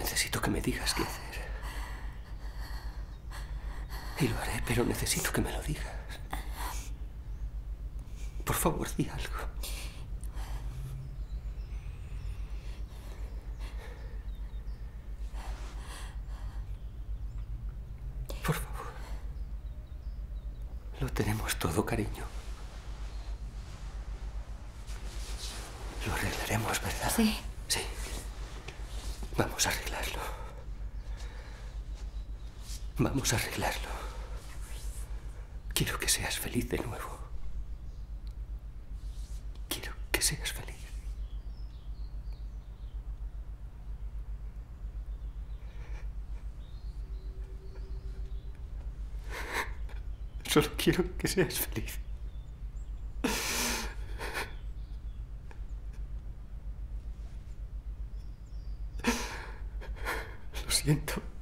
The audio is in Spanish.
Necesito que me digas qué hacer. Y lo haré, pero necesito que me lo digas. Por favor, di algo. Por favor. Lo tenemos todo, cariño. Lo arreglaremos, ¿verdad? Sí. Sí. Vamos a arreglarlo. Vamos a arreglarlo. Quiero que seas feliz de nuevo. Quiero que seas feliz. Solo quiero que seas feliz. Lo siento.